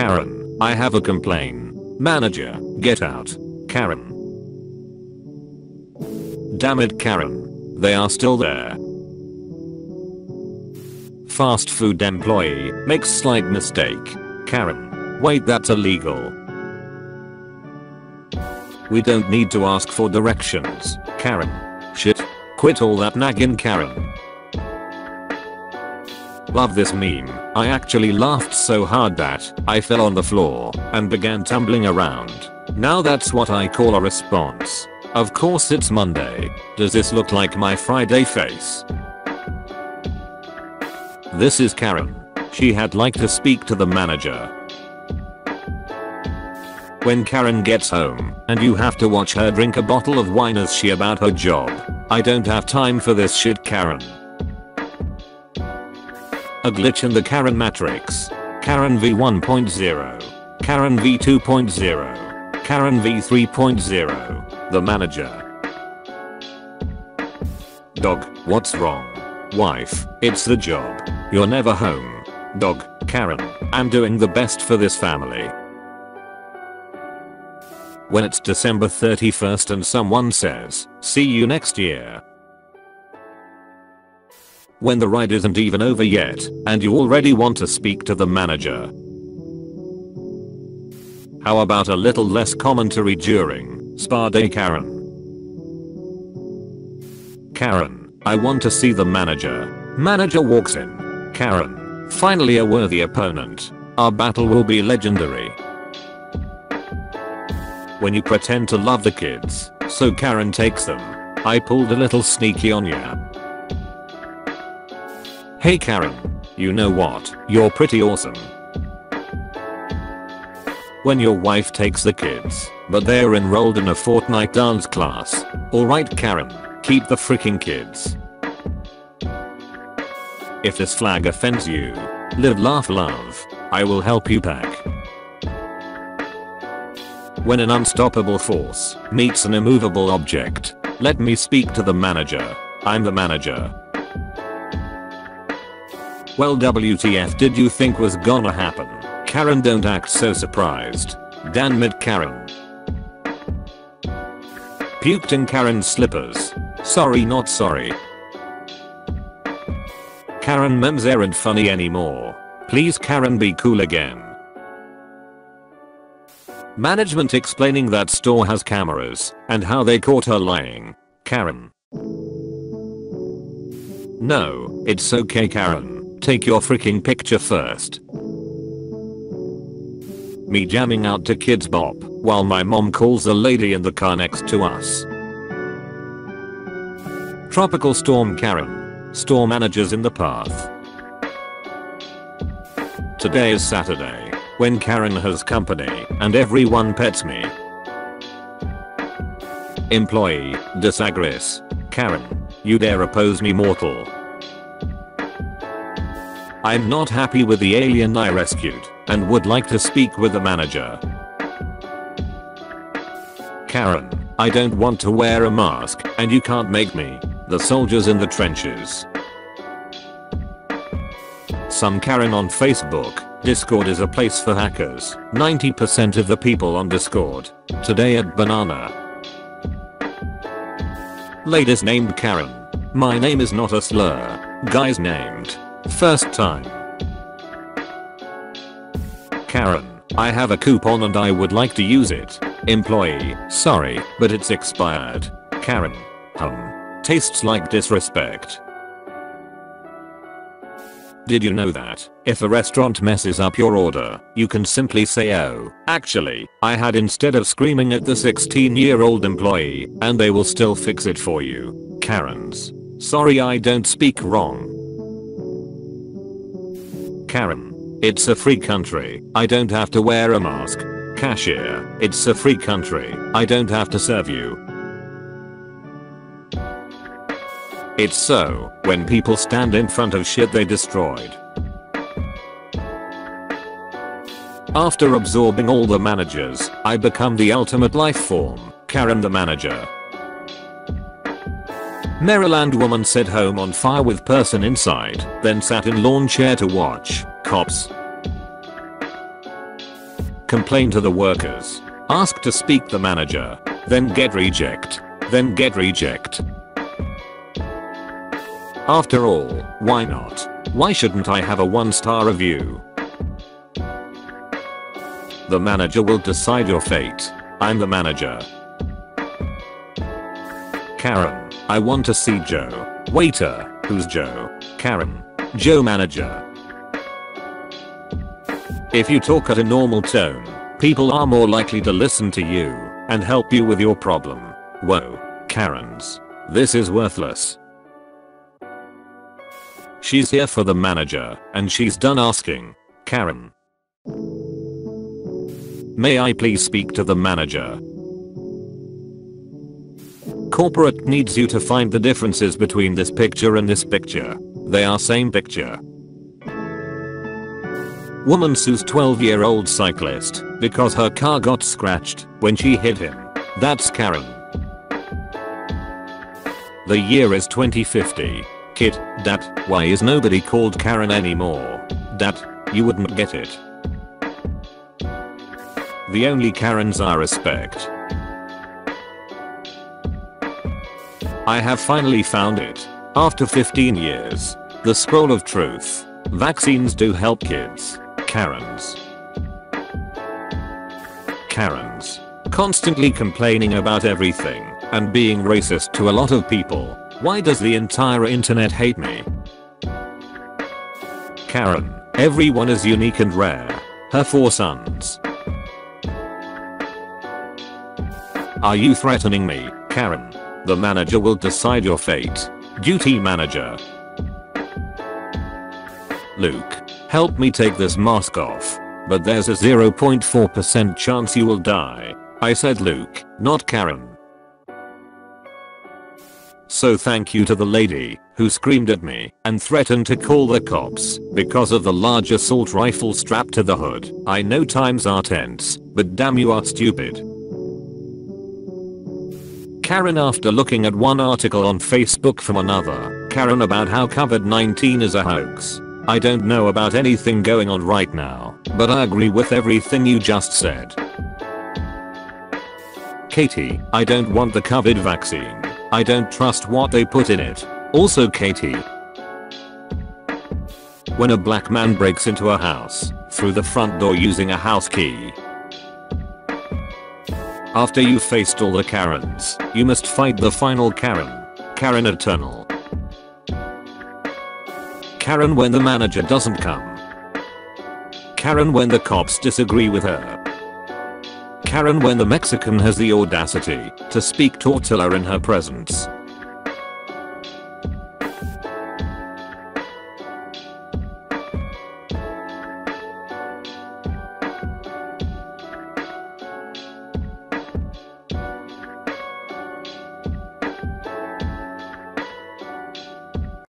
Karen, I have a complaint. Manager, get out. Karen. Damn it, Karen. They are still there. Fast food employee makes slight mistake. Karen. Wait, that's illegal. We don't need to ask for directions. Karen. Shit. Quit all that nagging, Karen. Love this meme. I actually laughed so hard that I fell on the floor and began tumbling around. Now that's what I call a response. Of course it's Monday. Does this look like my Friday face? This is Karen. She had like to speak to the manager. When Karen gets home and you have to watch her drink a bottle of wine as she about her job. I don't have time for this shit, Karen. A glitch in the Karen matrix. Karen v1.0. Karen v2.0. Karen v3.0. The manager. Dog, what's wrong? Wife, it's the job. You're never home. Dog, Karen, I'm doing the best for this family. When it's December 31st and someone says, see you next year. When the ride isn't even over yet, and you already want to speak to the manager. How about a little less commentary during spa day, Karen? Karen, I want to see the manager. Manager walks in. Karen, finally a worthy opponent. Our battle will be legendary. When you pretend to love the kids, so Karen takes them. I pulled a little sneaky on ya. Hey Karen, you know what? You're pretty awesome. When your wife takes the kids, but they're enrolled in a Fortnite dance class. Alright Karen, keep the freaking kids. If this flag offends you, live, laugh, love. I will help you pack. When an unstoppable force meets an immovable object, let me speak to the manager. I'm the manager. Well, WTF did you think was gonna happen? Karen, don't act so surprised. Damn it, Karen. Puked in Karen's slippers. Sorry, not sorry. Karen memes aren't funny anymore. Please Karen, be cool again. Management explaining that store has cameras and how they caught her lying. Karen. No, it's okay Karen. Take your freaking picture first. Me jamming out to Kidz Bop while my mom calls a lady in the car next to us. Tropical storm Karen. Store managers in the path. Today is Saturday when Karen has company and everyone pets me. Employee disagrees. Karen, you dare oppose me, mortal. I'm not happy with the alien I rescued and would like to speak with the manager. Karen, I don't want to wear a mask and you can't make me. The soldiers in the trenches. Some Karen on Facebook. Discord is a place for hackers. 90% of the people on Discord. Today at Banana. Ladies named Karen. My name is not a slur. Guys named. First time. Karen, I have a coupon and I would like to use it. Employee, sorry, but it's expired. Karen, tastes like disrespect. Did you know that if a restaurant messes up your order, you can simply say, oh, actually, I had, instead of screaming at the 16-year-old employee, and they will still fix it for you. Karens. Sorry, I don't speak wrong. Karen, it's a free country, I don't have to wear a mask. Cashier, it's a free country, I don't have to serve you. It's so, when people stand in front of shit they destroyed. After absorbing all the managers, I become the ultimate life form, Karen the manager. Maryland woman said home on fire with person inside, then sat in lawn chair to watch Cops. complain to the workers, ask to speak the manager, then get reject, After all, why not? Why shouldn't I have a 1-star review? The manager will decide your fate. I'm the manager. Karen, I want to see Joe. Waiter, who's Joe? Karen, Joe manager. If you talk at a normal tone, people are more likely to listen to you and help you with your problem. Whoa, Karens. This is worthless. She's here for the manager and she's done asking. Karen. May I please speak to the manager? Corporate needs you to find the differences between this picture and this picture. They are same picture. Woman sues 12-year-old cyclist because her car got scratched when she hit him. That's Karen. The year is 2050. Kid, dat, why is nobody called Karen anymore? Dat, you wouldn't get it. The only Karens I respect. I have finally found it. After 15 years. The scroll of truth. Vaccines do help kids. Karens. Karens. Constantly complaining about everything and being racist to a lot of people. Why does the entire internet hate me? Karen. Everyone is unique and rare. Her 4 sons. Are you threatening me, Karen? The manager will decide your fate. Duty manager. Luke, help me take this mask off, but there's a 0.4% chance you will die. I said Luke, not Karen. So thank you to the lady who screamed at me and threatened to call the cops because of the large assault rifle strapped to the hood. I know times are tense, but damn you are stupid. Karen. After looking at one article on Facebook from another Karen about how COVID-19 is a hoax. I don't know about anything going on right now, but I agree with everything you just said. Katie, I don't want the COVID vaccine. I don't trust what they put in it. Also Katie. When a black man breaks into a house through the front door using a house key. After you faced all the Karens, you must fight the final Karen. Karen Eternal. Karen when the manager doesn't come. Karen when the cops disagree with her. Karen when the Mexican has the audacity to speak Tortilla in her presence.